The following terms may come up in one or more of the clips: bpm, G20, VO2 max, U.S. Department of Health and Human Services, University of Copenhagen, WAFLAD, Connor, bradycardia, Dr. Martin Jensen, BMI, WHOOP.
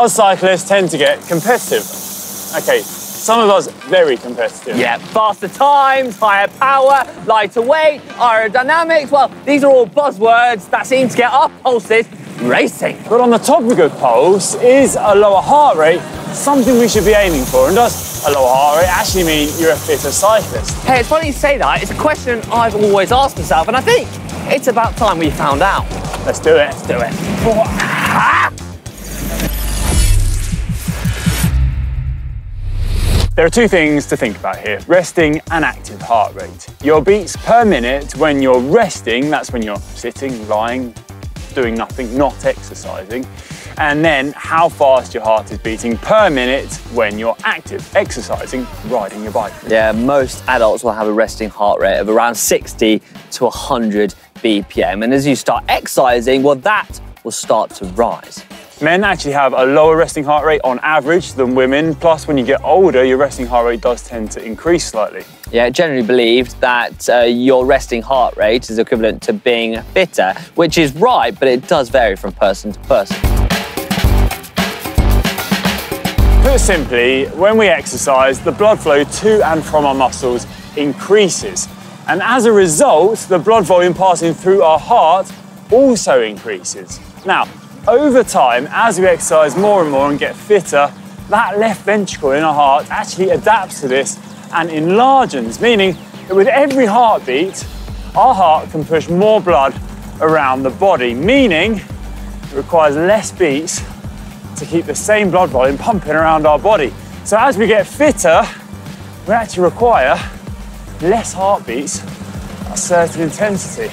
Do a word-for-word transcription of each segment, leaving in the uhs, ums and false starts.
us cyclists tend to get competitive. Okay, some of us very competitive. Yeah, faster times, higher power, lighter weight, aerodynamics. Well, these are all buzzwords that seem to get our pulses racing. But on the topic of pulse, is a lower heart rate something we should be aiming for? And does a lower heart rate actually mean you're a fitter cyclist? Hey, it's funny you say that. It's a question I've always asked myself, and I think it's about time we found out. Let's do it. Let's do it. Ah! There are two things to think about here, resting and active heart rate. Your beats per minute when you're resting, that's when you're sitting, lying, doing nothing, not exercising. And then how fast your heart is beating per minute when you're active, exercising, riding your bike. Yeah, most adults will have a resting heart rate of around sixty to one hundred B P M. And as you start exercising, well, that will start to rise. Men actually have a lower resting heart rate on average than women. Plus, when you get older, your resting heart rate does tend to increase slightly. Yeah, it's generally believed that uh, your resting heart rate is equivalent to being fitter, which is right, but it does vary from person to person. Put simply, when we exercise, the blood flow to and from our muscles increases. And as a result, the blood volume passing through our heart also increases. Now, over time, as we exercise more and more and get fitter, that left ventricle in our heart actually adapts to this and enlarges, meaning that with every heartbeat, our heart can push more blood around the body, meaning it requires less beats to keep the same blood volume pumping around our body. So as we get fitter, we actually require less heartbeats at a certain intensity.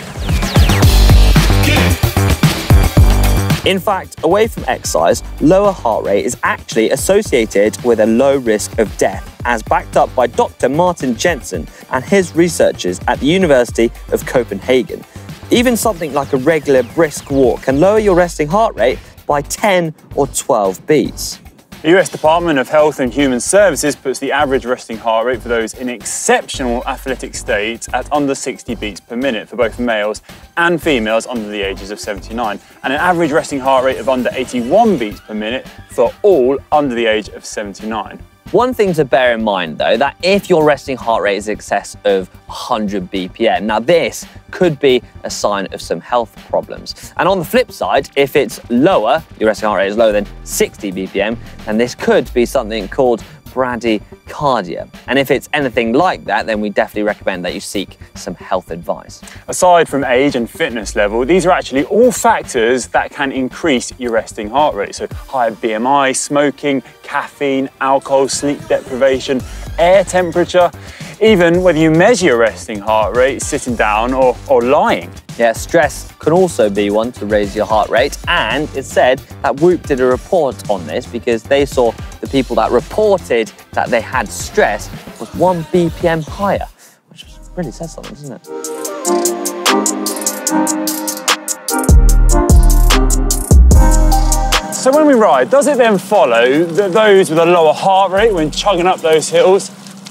In fact, away from exercise, lower heart rate is actually associated with a low risk of death, as backed up by Doctor Martin Jensen and his researchers at the University of Copenhagen. Even something like a regular brisk walk can lower your resting heart rate by ten or twelve beats. The U S Department of Health and Human Services puts the average resting heart rate for those in exceptional athletic state at under sixty beats per minute for both males and females under the ages of seventy-nine, and an average resting heart rate of under eighty-one beats per minute for all under the age of seventy-nine. One thing to bear in mind, though, that if your resting heart rate is in excess of one hundred B P M, now this could be a sign of some health problems. And on the flip side, if it's lower, your resting heart rate is lower than sixty B P M, then this could be something called bradycardia. And if it's anything like that, then we definitely recommend that you seek some health advice. Aside from age and fitness level, these are actually all factors that can increase your resting heart rate. So higher B M I, smoking, caffeine, alcohol, sleep deprivation, air temperature, even whether you measure your resting heart rate sitting down or, or lying. Yeah, stress can also be one to raise your heart rate, and it's said that WHOOP did a report on this because they saw the people that reported that they had stress was one B P M higher, which really says something, doesn't it? So when we ride, does it then follow that those with a lower heart rate when chugging up those hills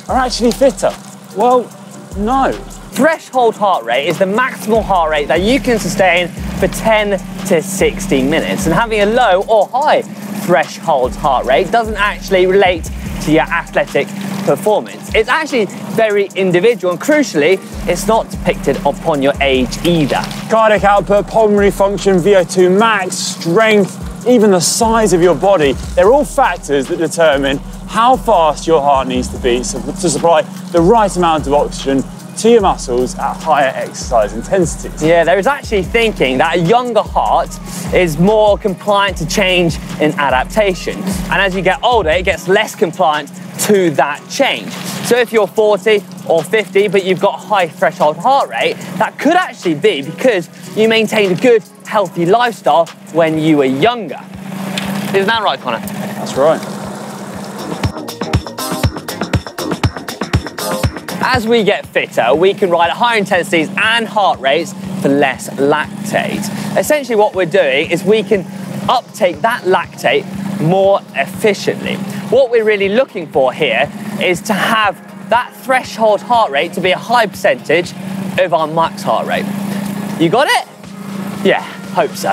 are actually fitter? Well, no. Threshold heart rate is the maximal heart rate that you can sustain for ten to sixty minutes. And having a low or high threshold heart rate doesn't actually relate to your athletic performance. It's actually very individual, and crucially, it's not depicted upon your age either. Cardiac output, pulmonary function, V O two max, strength, even the size of your body, they're all factors that determine how fast your heart needs to beat to supply the right amount of oxygen to your muscles at higher exercise intensities. Yeah, there is actually thinking that a younger heart is more compliant to change in adaptation. And as you get older, it gets less compliant to that change. So if you're forty or fifty, but you've got high threshold heart rate, that could actually be because you maintained a good, healthy lifestyle when you were younger. Isn't that right, Connor? That's right. As we get fitter, we can ride at higher intensities and heart rates for less lactate. Essentially what we're doing is we can uptake that lactate more efficiently. What we're really looking for here is to have that threshold heart rate to be a high percentage of our max heart rate. You got it? Yeah, hope so.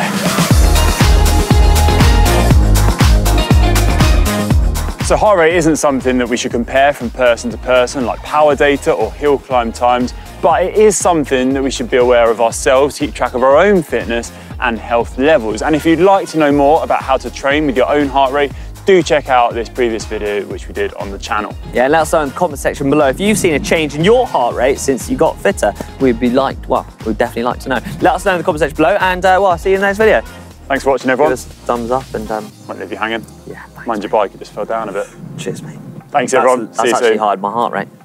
So heart rate isn't something that we should compare from person to person like power data or hill climb times, but it is something that we should be aware of ourselves to keep track of our own fitness and health levels. And if you'd like to know more about how to train with your own heart rate, do check out this previous video which we did on the channel. Yeah, and let us know in the comment section below if you've seen a change in your heart rate since you got fitter. We'd be like, well, we'd definitely like to know. Let us know in the comment section below, and uh, well, I'll see you in the next video. Thanks for watching, everyone. Give us a thumbs up and... Um, might leave you hanging. Yeah. Thanks, Mind mate. your bike, it just fell down a bit. Cheers, mate. Thanks, that's, everyone. That's see you actually soon. hard, my heart rate.